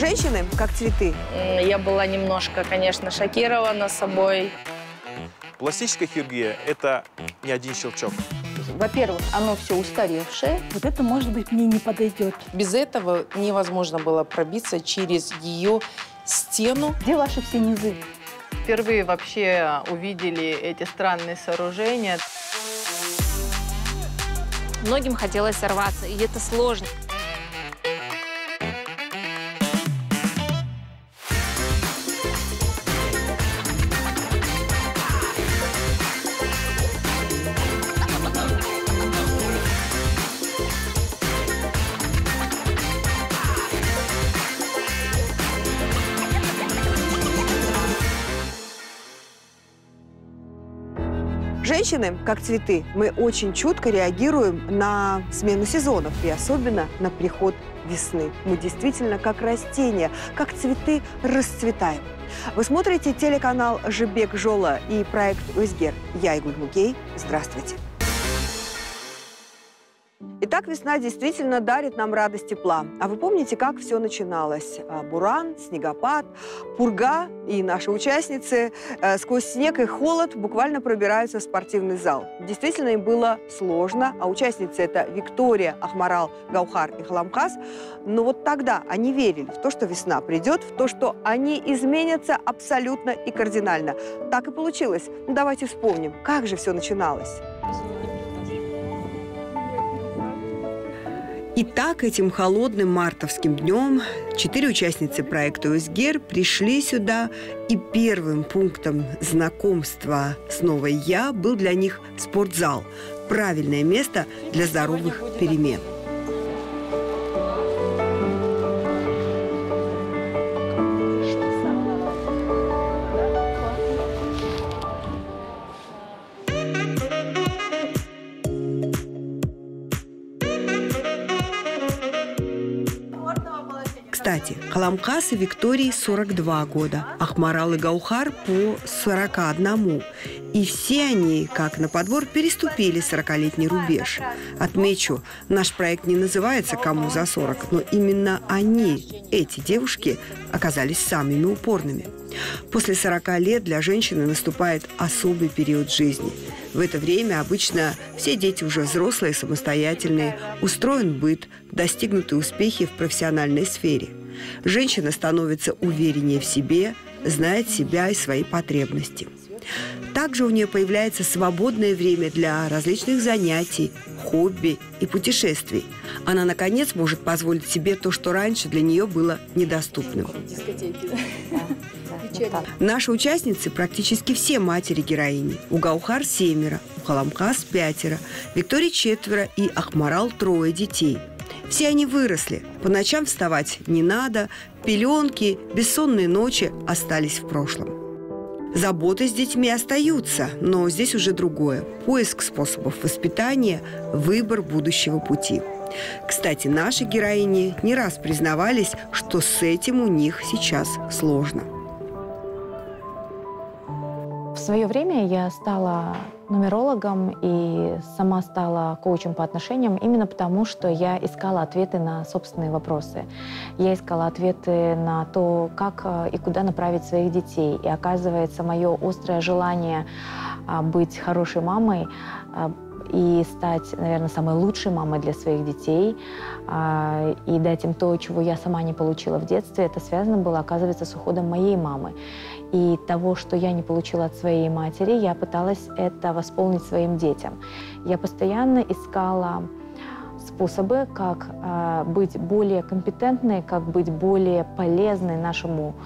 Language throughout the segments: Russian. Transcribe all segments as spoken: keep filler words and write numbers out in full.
Женщины, как цветы. Я была немножко, конечно, шокирована собой. Пластическая хирургия – это не один щелчок. Во-первых, оно все устаревшее. Вот это, может быть, мне не подойдет. Без этого невозможно было пробиться через ее стену. Где ваши все низы? Впервые вообще увидели эти странные сооружения. Многим хотелось сорваться, и это сложно. Женщины, как цветы, мы очень чутко реагируем на смену сезонов и особенно на приход весны. Мы действительно как растения, как цветы расцветаем. Вы смотрите телеканал Jibek Joly и проект «Озгер». Я Айгуль Мугей. Здравствуйте. Итак, весна действительно дарит нам радость тепла. А вы помните, как все начиналось? Буран, снегопад, пурга и наши участницы сквозь снег и холод буквально пробираются в спортивный зал. Действительно, им было сложно, а участницы это Виктория, Ахмарал, Гаухар и Қаламқас. Но вот тогда они верили в то, что весна придет, в то, что они изменятся абсолютно и кардинально. Так и получилось. Ну, давайте вспомним, как же все начиналось. Итак, этим холодным мартовским днем четыре участницы проекта «Озгер» пришли сюда, и первым пунктом знакомства с новой «Я» был для них спортзал. Правильное место для здоровых перемен. Кстати, Қаламқас и Виктории сорок два года, Ахмарал и Гаухар по сорока одному. И все они, как на подбор, переступили сорокалетний рубеж. Отмечу, наш проект не называется «Кому за сорок», но именно они, эти девушки, оказались самыми упорными. После сорока лет для женщины наступает особый период жизни. В это время обычно все дети уже взрослые, самостоятельные, устроен быт, достигнуты успехи в профессиональной сфере. Женщина становится увереннее в себе, знает себя и свои потребности. Также у нее появляется свободное время для различных занятий, хобби и путешествий. Она, наконец, может позволить себе то, что раньше для нее было недоступным. Наши участницы практически все матери-героини. У Гаухар семеро, у Қаламқас пятеро, Виктории четверо и Ахмарал трое детей. Все они выросли. По ночам вставать не надо, пеленки, бессонные ночи остались в прошлом. Заботы с детьми остаются, но здесь уже другое. Поиск способов воспитания, выбор будущего пути. Кстати, наши героини не раз признавались, что с этим у них сейчас сложно. В свое время я стала нумерологом и сама стала коучем по отношениям именно потому, что я искала ответы на собственные вопросы. Я искала ответы на то, как и куда направить своих детей. И оказывается, мое острое желание быть хорошей мамой и стать, наверное, самой лучшей мамой для своих детей и дать им то, чего я сама не получила в детстве, это связано было, оказывается, с уходом моей мамы. И того, что я не получила от своей матери, я пыталась это восполнить своим детям. Я постоянно искала способы, как э, быть более компетентной, как быть более полезной нашему,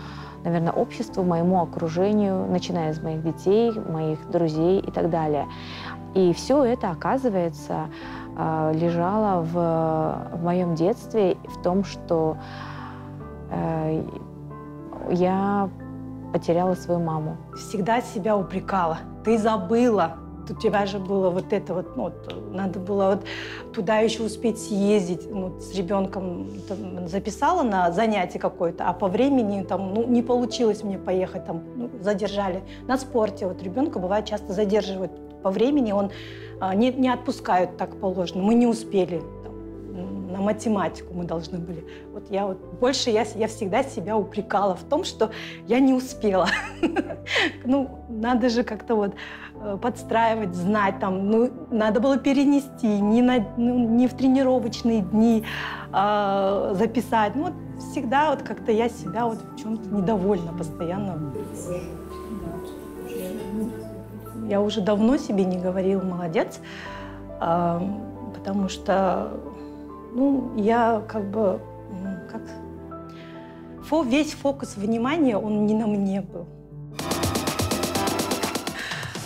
наверное, обществу, моему окружению, начиная с моих детей, моих друзей и так далее. И все это, оказывается, э, лежало в, в моем детстве, в том, что э, я... потеряла свою маму. Всегда себя упрекала. Ты забыла. У тебя же было вот это вот, ну, надо было вот туда еще успеть съездить. Ну, с ребенком там, записала на занятие какое-то, а по времени там, ну, не получилось мне поехать, там, ну, задержали. На спорте вот ребенка бывает часто задерживают. По времени он а, не, не отпускают, так положено. Мы не успели. на математику мы должны были. Вот я вот больше я, я всегда себя упрекала в том, что я не успела. Ну, надо же как-то вот подстраивать, знать там, ну, надо было перенести, не, на, ну, не в тренировочные дни а, записать. Ну, вот всегда вот как-то я себя вот в чем-то недовольна постоянно. Я уже давно себе не говорила «молодец», а, потому что, ну, я как бы, как, фо, весь фокус внимания, он не на мне был.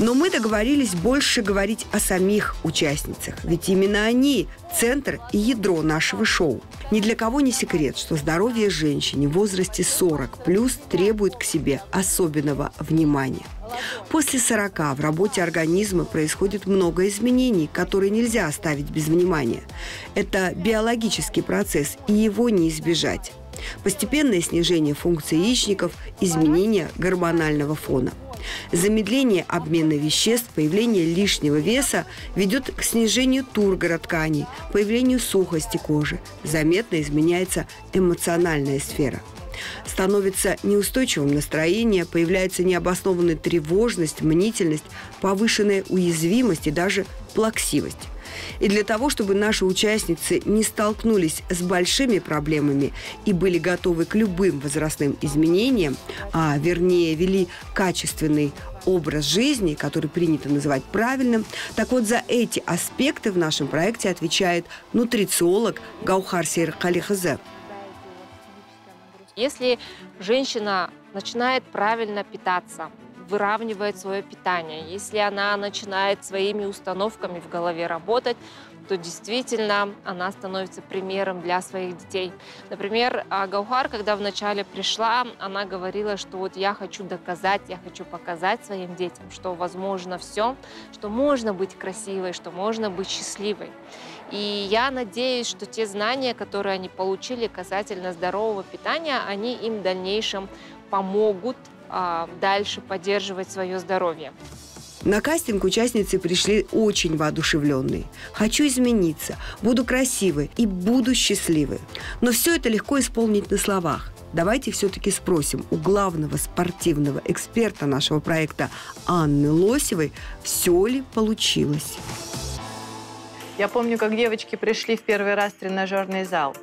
Но мы договорились больше говорить о самих участницах. Ведь именно они – центр и ядро нашего шоу. Ни для кого не секрет, что здоровье женщины в возрасте сорок плюс требует к себе особенного внимания. После сорока в работе организма происходит много изменений, которые нельзя оставить без внимания. Это биологический процесс, и его не избежать. Постепенное снижение функций яичников, изменение гормонального фона. Замедление обмена веществ, появление лишнего веса ведет к снижению тургора тканей, появлению сухости кожи. Заметно изменяется эмоциональная сфера. Становится неустойчивым настроение, появляется необоснованная тревожность, мнительность, повышенная уязвимость и даже плаксивость. И для того, чтобы наши участницы не столкнулись с большими проблемами и были готовы к любым возрастным изменениям, а вернее вели качественный образ жизни, который принято называть правильным, так вот за эти аспекты в нашем проекте отвечает нутрициолог Гаухар Сериккаликызы. Если женщина начинает правильно питаться, выравнивает свое питание, если она начинает своими установками в голове работать, то действительно она становится примером для своих детей. Например, Гаухар, когда вначале пришла, она говорила, что вот я хочу доказать, я хочу показать своим детям, что возможно все, что можно быть красивой, что можно быть счастливой. И я надеюсь, что те знания, которые они получили касательно здорового питания, они им в дальнейшем помогут дальше поддерживать свое здоровье. На кастинг участницы пришли очень воодушевленные. «Хочу измениться, буду красивой и буду счастливой». Но все это легко исполнить на словах. Давайте все-таки спросим у главного спортивного эксперта нашего проекта Анны Лосевой, все ли получилось. Я помню, как девочки пришли в первый раз в тренажерный зал.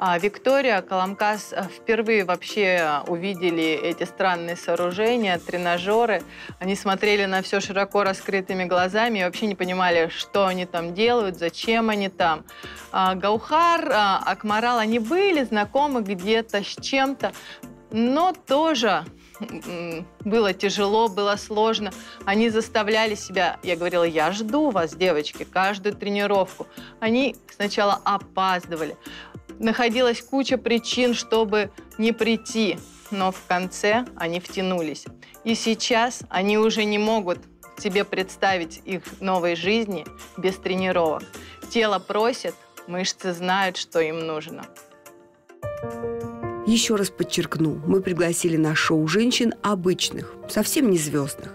А Виктория, Қаламқас впервые вообще увидели эти странные сооружения, тренажеры. Они смотрели на все широко раскрытыми глазами и вообще не понимали, что они там делают, зачем они там. А Гаухар, Ахмарала, они были знакомы где-то с чем-то, но тоже было тяжело, было сложно. Они заставляли себя. Я говорила, я жду вас, девочки, каждую тренировку. Они сначала опаздывали. Находилась куча причин, чтобы не прийти, но в конце они втянулись. И сейчас они уже не могут себе представить их новой жизни без тренировок. Тело просит, мышцы знают, что им нужно. Еще раз подчеркну, мы пригласили на шоу женщин обычных, совсем не звездных,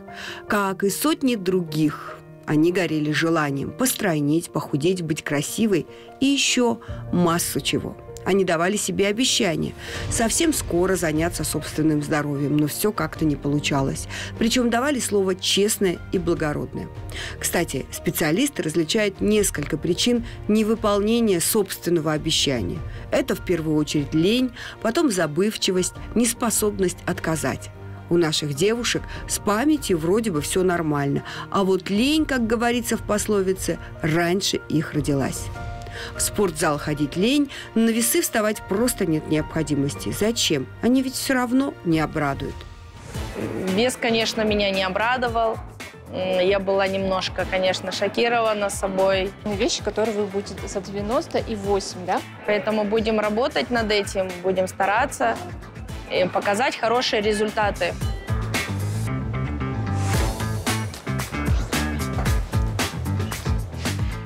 как и сотни других. Они горели желанием постройнеть, похудеть, быть красивой и еще массу чего. Они давали себе обещание совсем скоро заняться собственным здоровьем, но все как-то не получалось. Причем давали слово честное и благородное. Кстати, специалисты различают несколько причин невыполнения собственного обещания. Это в первую очередь лень, потом забывчивость, неспособность отказать. У наших девушек с памятью вроде бы все нормально, а вот лень, как говорится в пословице, раньше их родилась. В спортзал ходить лень, на весы вставать просто нет необходимости. Зачем? Они ведь все равно не обрадуют. Вес, конечно, меня не обрадовал. Я была немножко, конечно, шокирована собой. Вещи, которые вы будете за девяносто и восемь, да? Поэтому будем работать над этим, будем стараться. И показать хорошие результаты.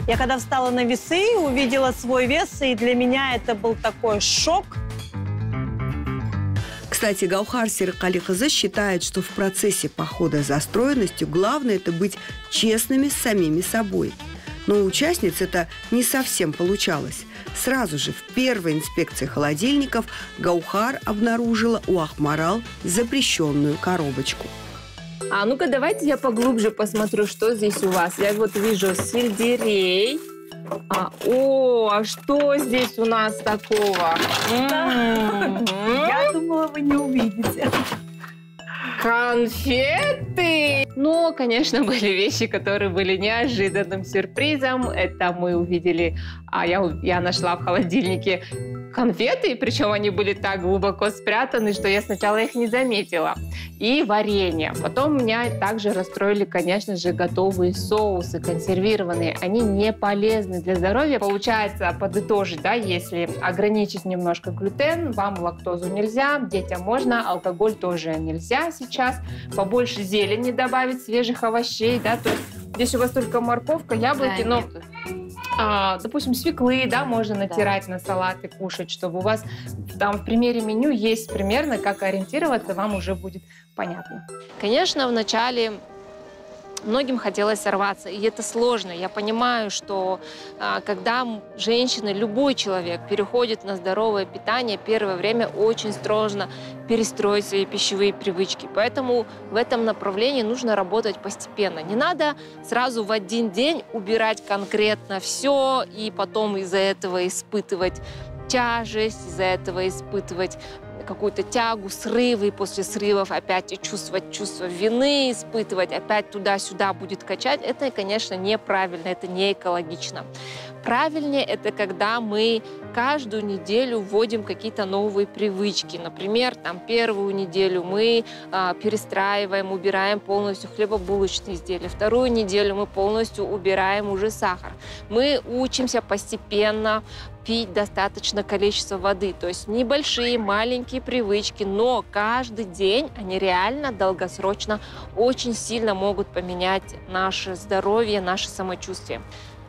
Я когда встала на весы, увидела свой вес, и для меня это был такой шок. Кстати, Гаухар Сериккаликызы считает, что в процессе похода за стройностью главное – это быть честными с самими собой. Но у участниц это не совсем получалось. Сразу же в первой инспекции холодильников Гаухар обнаружила у Ахмарал запрещенную коробочку. А ну-ка давайте я поглубже посмотрю, что здесь у вас. Я вот вижу сельдерей. А, о, а что здесь у нас такого? Я думала, вы не увидите. Конфеты! Но, конечно, были вещи, которые были неожиданным сюрпризом. Это мы увидели, а я, я нашла в холодильнике конфеты, причем они были так глубоко спрятаны, что я сначала их не заметила. И варенье. Потом меня также расстроили, конечно же, готовые соусы, консервированные. Они не полезны для здоровья. Получается, подытожить, да, если ограничить немножко глютен, вам лактозу нельзя, детям можно, алкоголь тоже нельзя сейчас. Побольше зелени добавить, свежих овощей, да, то есть здесь у вас только морковка, яблоки, да, но... А, допустим, свеклы, да, можно натирать, да, на салат и кушать, чтобы у вас там в примере меню есть примерно, как ориентироваться, вам уже будет понятно. Конечно, вначале многим хотелось сорваться, и это сложно. Я понимаю, что а, когда женщина, любой человек переходит на здоровое питание, первое время очень сложно перестроить свои пищевые привычки. Поэтому в этом направлении нужно работать постепенно. Не надо сразу в один день убирать конкретно все и потом из-за этого испытывать тяжесть, из-за этого испытывать какую-то тягу, срывы, и после срывов опять и чувствовать чувство вины, испытывать, опять туда-сюда будет качать. Это, конечно, неправильно, это не экологично. Правильнее это, когда мы каждую неделю вводим какие-то новые привычки. Например, там первую неделю мы а, перестраиваем, убираем полностью хлебобулочные изделия. Вторую неделю мы полностью убираем уже сахар. Мы учимся постепенно пить достаточно количество воды. То есть небольшие, маленькие привычки, но каждый день они реально долгосрочно очень сильно могут поменять наше здоровье, наше самочувствие.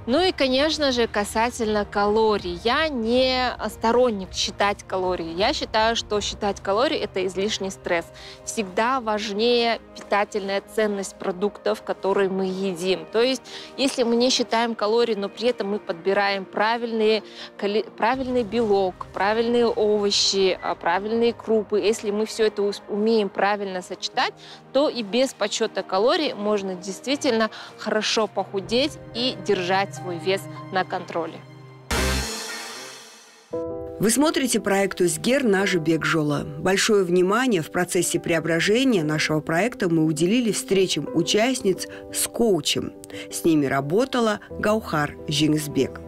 Ну и, конечно же, касательно калорий. Я не сторонник считать калории. Я считаю, что считать калории – это излишний стресс. Всегда важнее питательная ценность продуктов, которые мы едим. То есть, если мы не считаем калории, но при этом мы подбираем правильные, правильный белок, правильные овощи, правильные крупы, если мы все это умеем правильно сочетать, то и без подсчета калорий можно действительно хорошо похудеть и держать свой вес на контроле. Вы смотрите проект «Озгер» на Jibek Joly. Большое внимание в процессе преображения нашего проекта мы уделили встречам участниц с коучем. С ними работала Гаухар Женисбек.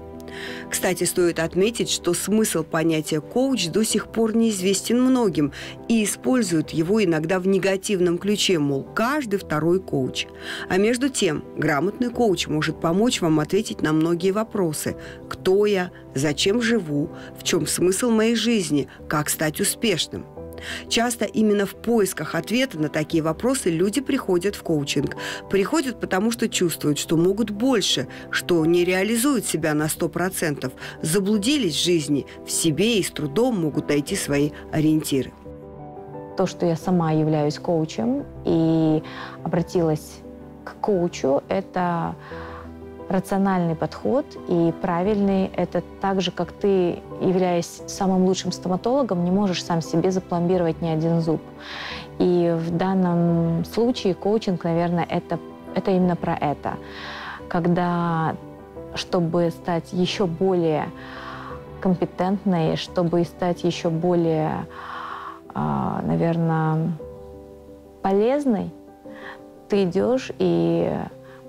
Кстати, стоит отметить, что смысл понятия «коуч» до сих пор неизвестен многим и используют его иногда в негативном ключе, мол, каждый второй коуч. А между тем, грамотный коуч может помочь вам ответить на многие вопросы. Кто я? Зачем живу? В чем смысл моей жизни? Как стать успешным? Часто именно в поисках ответа на такие вопросы люди приходят в коучинг. Приходят потому, что чувствуют, что могут больше, что не реализуют себя на сто процентов, заблудились в жизни, в себе и с трудом могут найти свои ориентиры. То, что я сама являюсь коучем и обратилась к коучу, это рациональный подход и правильный. Это так же, как ты, являясь самым лучшим стоматологом, не можешь сам себе запломбировать ни один зуб. И в данном случае коучинг, наверное, это, это именно про это. Когда, чтобы стать еще более компетентной, чтобы стать еще более, наверное, полезной, ты идешь и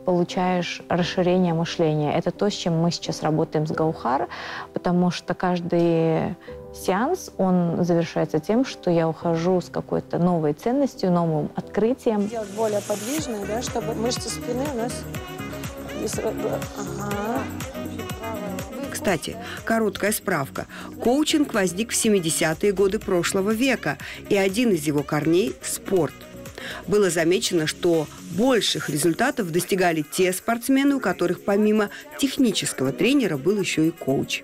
получаешь расширение мышления. Это то, с чем мы сейчас работаем с Гаухар, потому что каждый сеанс, он завершается тем, что я ухожу с какой-то новой ценностью, новым открытием. Сделать более подвижной, да, чтобы мышцы спины у нас... Ага. Кстати, короткая справка. Коучинг возник в семидесятые годы прошлого века, и один из его корней – спорт. Было замечено, что больших результатов достигали те спортсмены, у которых помимо технического тренера был еще и коуч.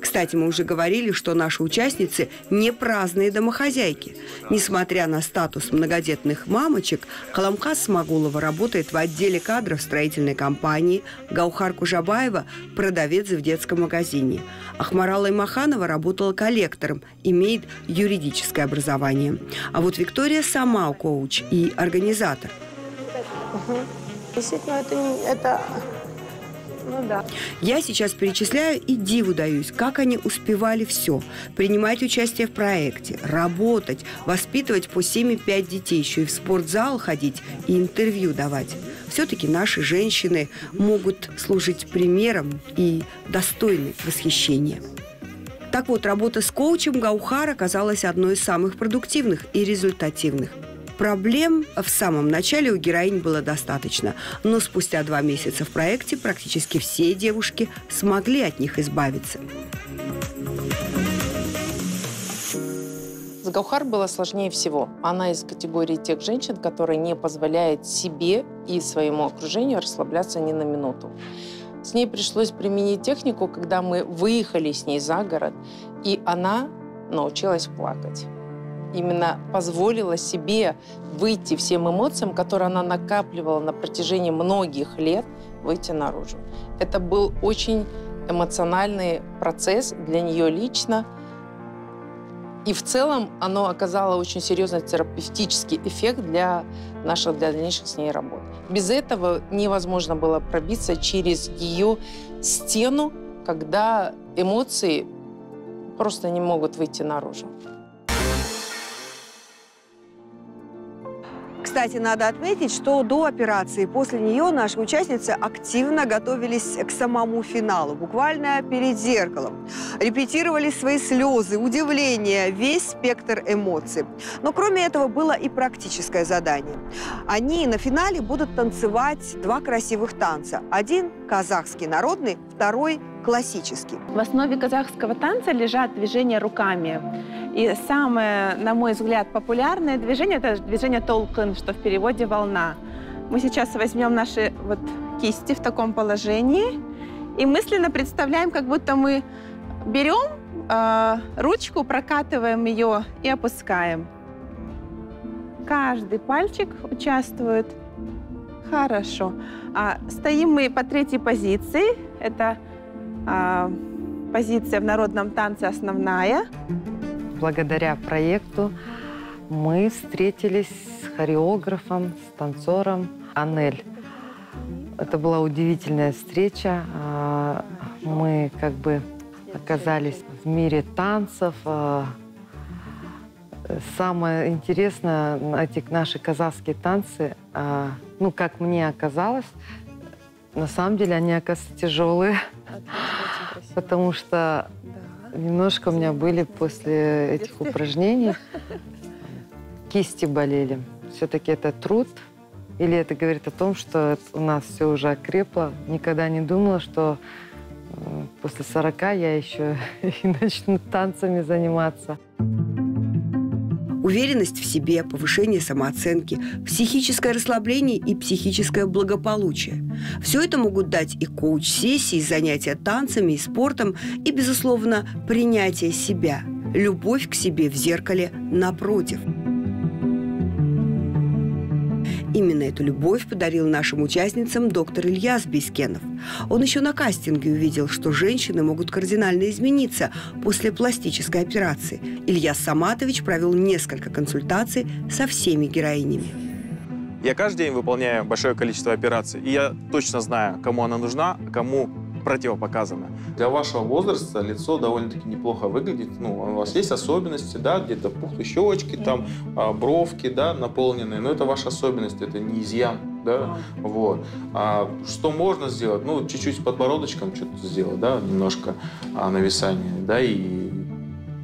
Кстати, мы уже говорили, что наши участницы не праздные домохозяйки. Несмотря на статус многодетных мамочек, Қаламқас Смогулова работает в отделе кадров строительной компании, Гаухар Кужабаева – продавец в детском магазине. Ахмарала Имаханова работала коллектором, имеет юридическое образование. А вот Виктория сама коуч и организатор. Угу. Действительно, это... это... Ну, да. Я сейчас перечисляю и диву даюсь, как они успевали все. Принимать участие в проекте, работать, воспитывать по семь-пять детей, еще и в спортзал ходить и интервью давать. Все-таки наши женщины могут служить примером и достойны восхищения. Так вот, работа с коучем Гаухар оказалась одной из самых продуктивных и результативных. Проблем в самом начале у героинь было достаточно, но спустя два месяца в проекте практически все девушки смогли от них избавиться. С Гаухар было сложнее всего. Она из категории тех женщин, которые не позволяют себе и своему окружению расслабляться ни на минуту. С ней пришлось применить технику, когда мы выехали с ней за город, и она научилась плакать. Именно позволила себе выйти всем эмоциям, которые она накапливала на протяжении многих лет, выйти наружу. Это был очень эмоциональный процесс для нее лично. И в целом оно оказало очень серьезный терапевтический эффект для наших для дальнейших с ней работ. Без этого невозможно было пробиться через ее стену, когда эмоции просто не могут выйти наружу. Кстати, надо отметить, что до операции, после нее наши участницы активно готовились к самому финалу, буквально перед зеркалом. Репетировали свои слезы, удивление, весь спектр эмоций. Но кроме этого было и практическое задание. Они на финале будут танцевать два красивых танца. Один – казахский народный, второй – классический. В основе казахского танца лежат движения руками. И самое, на мой взгляд, популярное движение – это движение толкын, что в переводе «волна». Мы сейчас возьмем наши вот кисти в таком положении и мысленно представляем, как будто мы берем э, ручку, прокатываем ее и опускаем. Каждый пальчик участвует. Хорошо. А стоим мы по третьей позиции. Это позиция в народном танце основная. Благодаря проекту мы встретились с хореографом, с танцором Анель. Это была удивительная встреча. Мы как бы оказались в мире танцев. Самое интересное, эти наши казахские танцы, ну, как мне оказалось, на самом деле они, оказывается, тяжелые, потому что да. немножко у меня были после этих упражнений кисти болели. Все-таки это труд, или это говорит о том, что у нас все уже окрепло. Никогда не думала, что после сорока я еще и начну танцами заниматься. Уверенность в себе, повышение самооценки, психическое расслабление и психическое благополучие. Все это могут дать и коуч-сессии, и занятия танцами, и спортом, и, безусловно, принятие себя, любовь к себе в зеркале напротив. Именно эту любовь подарил нашим участницам доктор Ильяс Бискенов. Он еще на кастинге увидел, что женщины могут кардинально измениться после пластической операции. Ильяс Саматович провел несколько консультаций со всеми героинями. Я каждый день выполняю большое количество операций, и я точно знаю, кому она нужна, кому противопоказана. Для вашего возраста лицо довольно-таки неплохо выглядит. Ну, у вас есть особенности, да, где-то пухлые щечки, там, бровки, да, наполненные. Но это ваша особенность, это не изъян, да, вот. А что можно сделать? Ну, чуть-чуть с подбородочком что-то сделать, да, немножко нависание, да, и,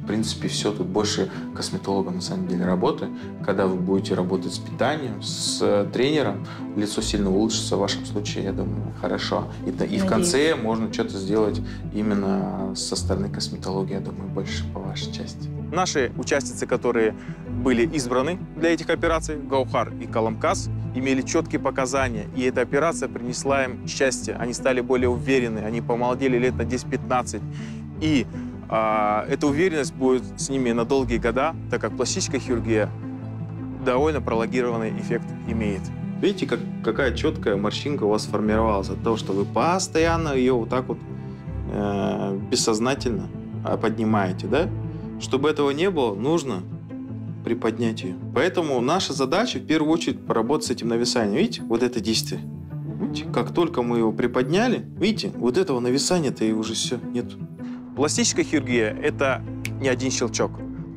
в принципе, все. Тут больше косметолога, на самом деле, работы. Когда вы будете работать с питанием, с тренером, лицо сильно улучшится. В вашем случае, я думаю, хорошо. И, и в конце можно что-то сделать именно со стороны косметологии, я думаю, больше по вашей части. Наши участницы, которые были избраны для этих операций, Гаухар и Қаламқас, имели четкие показания, и эта операция принесла им счастье. Они стали более уверены, они помолодели лет на десять-пятнадцать. И а, эта уверенность будет с ними на долгие года, так как пластическая хирургия довольно пролонгированный эффект имеет. Видите, как, какая четкая морщинка у вас сформировалась от того, что вы постоянно ее вот так вот э, бессознательно поднимаете, да? Чтобы этого не было, нужно приподнять ее. Поэтому наша задача в первую очередь поработать с этим нависанием. Видите, вот это действие. Видите, как только мы его приподняли, видите, вот этого нависания-то и уже все нет. Пластическая хирургия – это не один щелчок.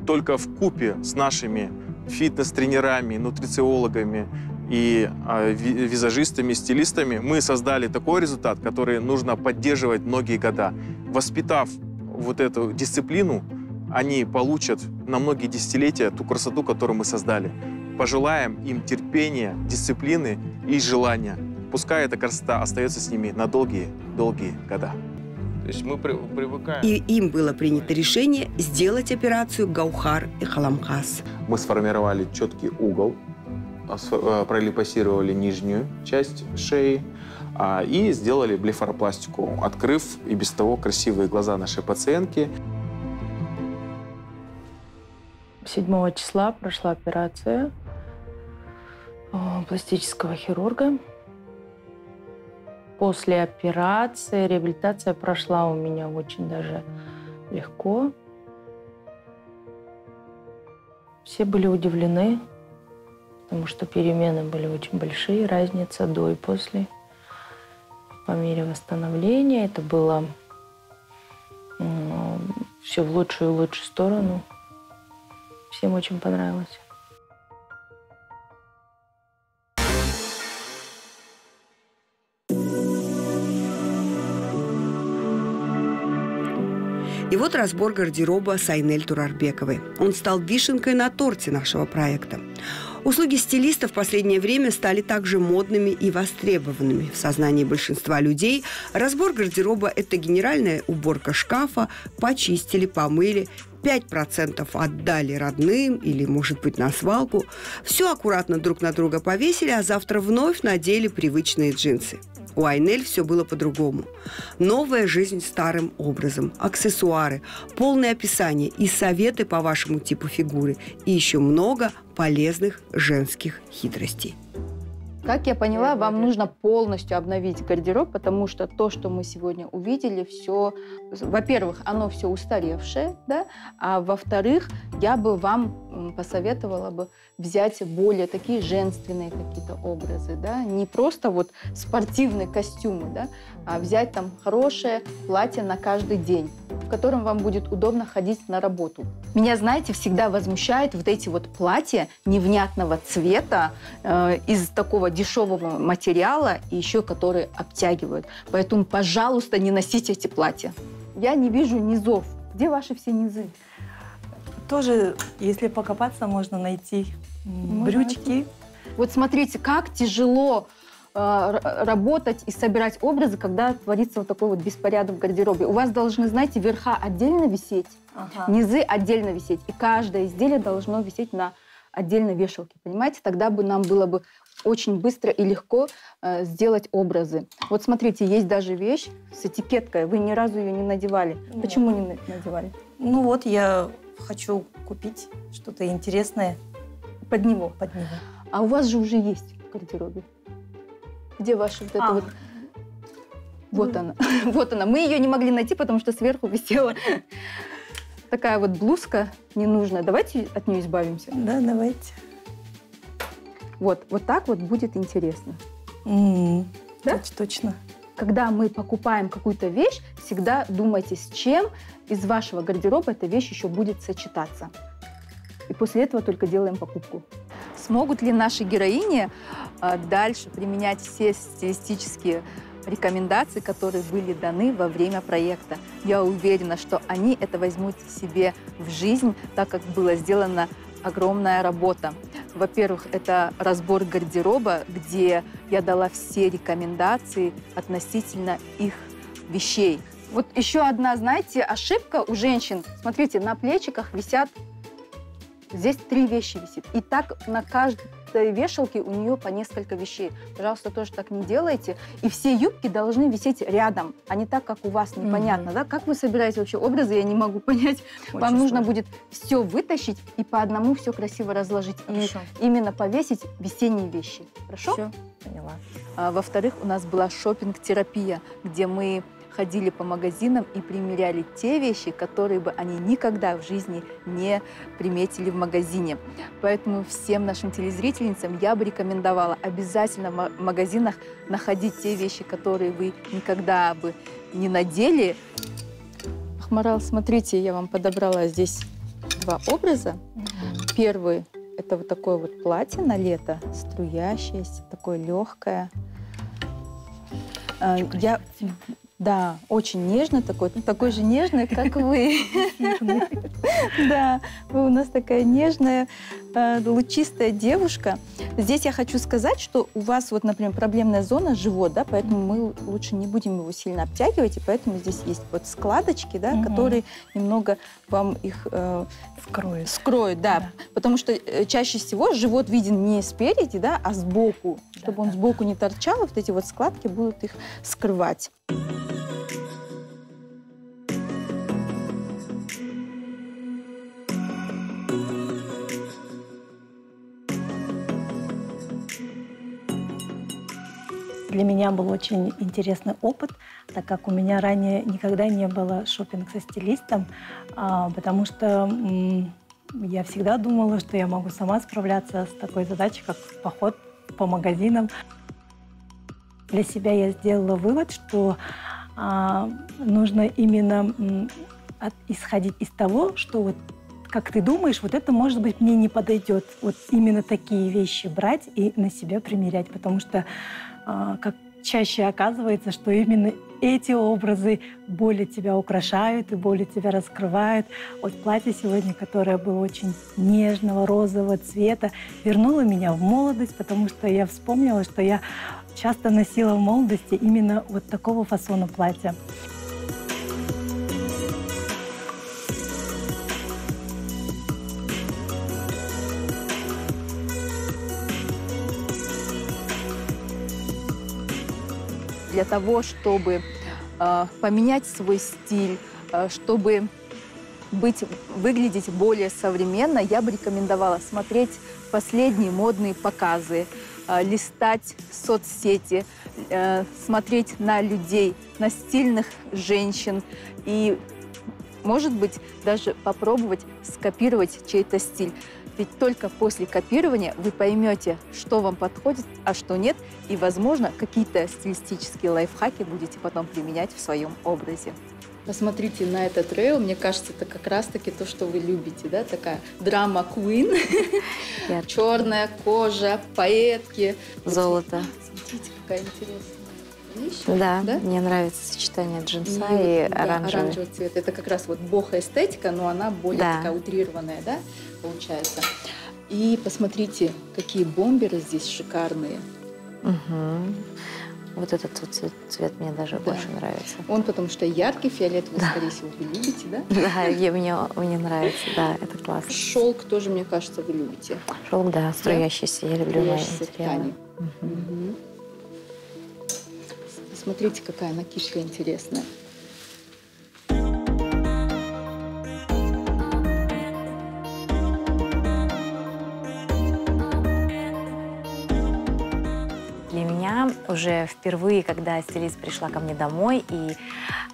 Только вкупе с нашими фитнес-тренерами, нутрициологами и а, визажистами, стилистами мы создали такой результат, который нужно поддерживать многие года. Воспитав вот эту дисциплину, они получат на многие десятилетия ту красоту, которую мы создали. Пожелаем им терпения, дисциплины и желания. Пускай эта красота остается с ними на долгие-долгие года. То есть мы привыкаем. И им было принято решение сделать операцию Гаухар и Қаламқас. Мы сформировали четкий угол, пролипосировали нижнюю часть шеи и сделали блефаропластику, открыв и без того красивые глаза нашей пациентки. седьмого числа прошла операция пластического хирурга. После операции реабилитация прошла у меня очень даже легко. Все были удивлены, потому что перемены были очень большие, разница до и после. По мере восстановления это было ну, все в лучшую и лучшую сторону. Всем очень понравилось. И вот разбор гардероба с Айнель Турарбековой. Он стал вишенкой на торте нашего проекта. Услуги стилиста в последнее время стали также модными и востребованными. В сознании большинства людей разбор гардероба – это генеральная уборка шкафа, почистили, помыли, пять процентов отдали родным или, может быть, на свалку. Все аккуратно друг на друга повесили, а завтра вновь надели привычные джинсы. У Айнель все было по-другому. Новая жизнь старым образом, аксессуары, полное описание и советы по вашему типу фигуры, и еще много полезных женских хитростей. Как я поняла, вам нужно полностью обновить гардероб, потому что то, что мы сегодня увидели, все, во-первых, оно все устаревшее, да, а во-вторых, я бы вам посоветовала бы взять более такие женственные какие-то образы, да, не просто вот спортивные костюмы, да, а взять там хорошее платье на каждый день, в котором вам будет удобно ходить на работу. Меня, знаете, всегда возмущает вот эти вот платья невнятного цвета э, из такого дешевого материала, и еще которые обтягивают. Поэтому, пожалуйста, не носите эти платья. Я не вижу низов. Где ваши все низы? Тоже, если покопаться, можно найти можно брючки. Найти. Вот смотрите, как тяжело работать и собирать образы, когда творится вот такой вот беспорядок в гардеробе. У вас должны, знаете, верха отдельно висеть, ага, низы отдельно висеть. И каждое изделие должно висеть на отдельной вешалке, понимаете? Тогда бы нам было бы очень быстро и легко э, сделать образы. Вот смотрите, есть даже вещь с этикеткой. Вы ни разу ее не надевали. Нет. Почему не надевали? Ну вот, я хочу купить что-то интересное. Под него? Под него. А у вас же уже есть в гардеробе. Где ваша вот эта а. вот... Вот она. Вот она. Мы ее не могли найти, потому что сверху висела такая вот блузка ненужная. Давайте от нее избавимся. Да, давайте. Вот. Вот так вот будет интересно. Mm-hmm. Да? Точно. Когда мы покупаем какую-то вещь, всегда думайте, с чем из вашего гардероба эта вещь еще будет сочетаться. И после этого только делаем покупку. Смогут ли наши героини дальше применять все стилистические рекомендации, которые были даны во время проекта? Я уверена, что они это возьмут себе в жизнь, так как была сделана огромная работа. Во-первых, это разбор гардероба, где я дала все рекомендации относительно их вещей. Вот еще одна, знаете, ошибка у женщин. Смотрите, на плечиках висят... Здесь три вещи висит. И так на каждый каждой вешалке у нее по несколько вещей. Пожалуйста, тоже так не делайте. И все юбки должны висеть рядом, а не так, как у вас, непонятно. Mm-hmm. Да? Как вы собираете вообще образы, я не могу понять. Очень Вам нужно сложно. будет все вытащить и по одному все красиво разложить. Хорошо. И именно повесить весенние вещи. Хорошо? Все, поняла. А, во-вторых, у нас была шопинг-терапия, где мы ходили по магазинам и примеряли те вещи, которые бы они никогда в жизни не приметили в магазине. Поэтому всем нашим телезрительницам я бы рекомендовала обязательно в магазинах находить те вещи, которые вы никогда бы не надели. Ахмарал, смотрите, я вам подобрала здесь два образа. Mm-hmm. Первый – это вот такое вот платье на лето, струящееся, такое легкое. Очень я... Да, очень нежно, такой, такой же нежный, как вы. Да, вы у нас такая нежная, лучистая девушка. Здесь я хочу сказать, что у вас, вот, например, проблемная зона живот, да, поэтому мы лучше не будем его сильно обтягивать, и поэтому здесь есть вот складочки, да, угу. которые немного вам их э, скроют. скроют да, да. Потому что чаще всего живот виден не спереди, да, а сбоку. Чтобы да, он да. сбоку не торчал, вот эти вот складки будут их скрывать. Для меня был очень интересный опыт, так как у меня ранее никогда не было шопинг со стилистом, потому что я всегда думала, что я могу сама справляться с такой задачей, как поход по магазинам. Для себя я сделала вывод, что нужно именно исходить из того, что вот как ты думаешь, вот это, может быть, мне не подойдет. Вот именно такие вещи брать и на себя примерять, потому что как чаще оказывается, что именно эти образы более тебя украшают и более тебя раскрывают. Вот платье сегодня, которое было очень нежного розового цвета, вернуло меня в молодость, потому что я вспомнила, что я часто носила в молодости именно вот такого фасона платья. Для того, чтобы э, поменять свой стиль, э, чтобы быть, выглядеть более современно, я бы рекомендовала смотреть последние модные показы, э, листать соцсети, э, смотреть на людей, на стильных женщин и, может быть, даже попробовать скопировать чей-то стиль. Ведь только после копирования вы поймете, что вам подходит, а что нет, и, возможно, какие-то стилистические лайфхаки будете потом применять в своем образе. Посмотрите на этот рейл, мне кажется, это как раз-таки то, что вы любите, да, такая драма-квин, черная кожа, поэтки. Золото. Смотрите, какая интересная. Да, да, мне нравится сочетание джинса и, и да, оранжевый. оранжевый цвет. Это как раз вот бохо эстетика, но она более да. такая утрированная, да, получается. И посмотрите, какие бомберы здесь шикарные. Угу. Вот этот вот цвет, цвет мне даже да. больше нравится. Он потому что яркий, фиолетовый, да. скорее всего, вы любите, да? Да, я, мне, мне нравится, да, это классно. Шелк тоже, мне кажется, вы любите. Шелк, да, струящийся, я люблю. Струящийся ткани. Смотрите, какая накидка интересная. Для меня уже впервые, когда стилист пришла ко мне домой и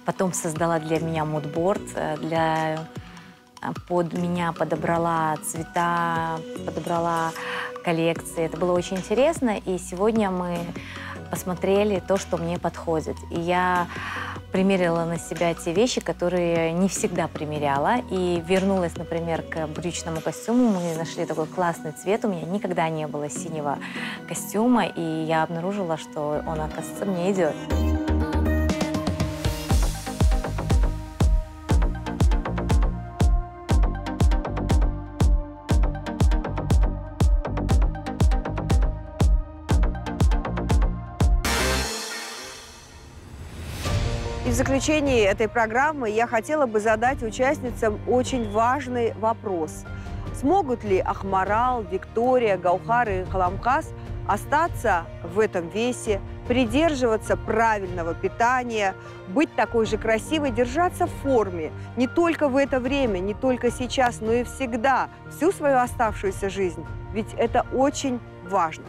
потом создала для меня мудборд, для... под меня подобрала цвета, подобрала коллекции. Это было очень интересно, и сегодня мы посмотрели то, что мне подходит. И я примерила на себя те вещи, которые не всегда примеряла. И вернулась, например, к брючному костюму. Мы нашли такой классный цвет. У меня никогда не было синего костюма. И я обнаружила, что он, оказывается, мне идет. В заключении этой программы я хотела бы задать участницам очень важный вопрос. Смогут ли Ахмарал, Виктория, Гаухар и Қаламқас остаться в этом весе, придерживаться правильного питания, быть такой же красивой, держаться в форме не только в это время, не только сейчас, но и всегда, всю свою оставшуюся жизнь? Ведь это очень важно.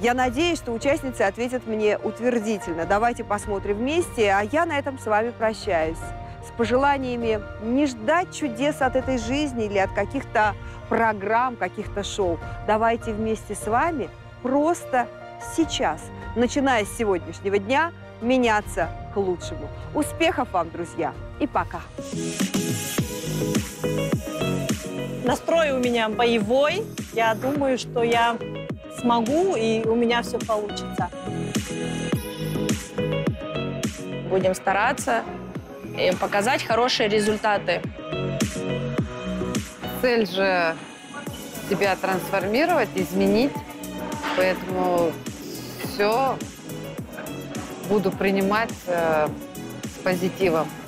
Я надеюсь, что участницы ответят мне утвердительно. Давайте посмотрим вместе, а я на этом с вами прощаюсь. С пожеланиями не ждать чудес от этой жизни или от каких-то программ, каких-то шоу. Давайте вместе с вами просто сейчас, начиная с сегодняшнего дня, меняться к лучшему. Успехов вам, друзья, и пока! Настрой у меня боевой. Я думаю, что я смогу, и у меня все получится. Будем стараться и показать хорошие результаты. Цель же себя трансформировать, изменить. Поэтому все буду принимать э, с позитивом.